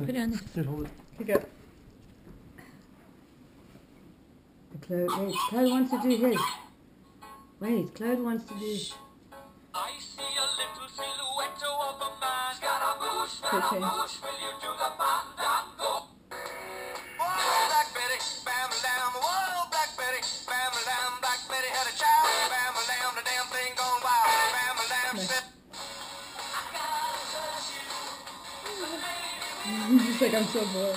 Put it on there. Just hold it. Pick up. Cloud wants to do his. Wait, Cloud wants to do. I see a little silhouette of a man. Scaramouche, Scaramouche, will you do the fandango? Whoa, Blackberry, bam, bam, whoa, Blackberry, bam, bam, Blackberry had a child, bam, bam, the damn thing gone wild, bam, bam, said. He's like, I'm so bored.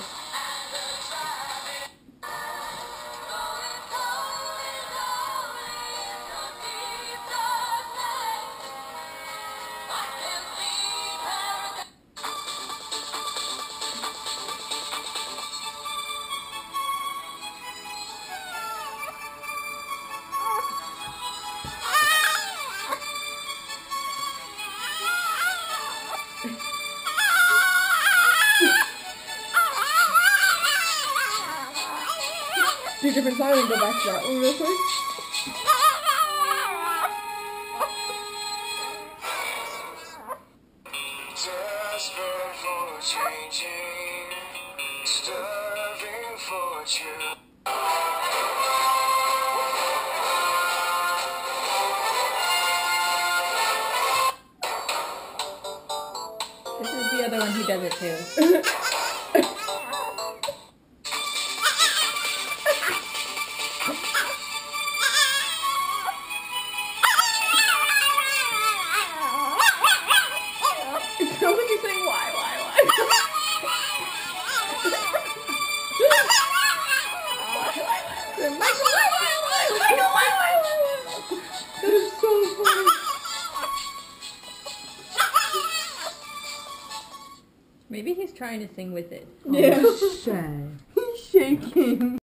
Do a different song and go back to that one real quick. Desperate for changing, starving for you. This is the other one, he does it too. Maybe he's trying to sing with it. Yeah. He's shaking.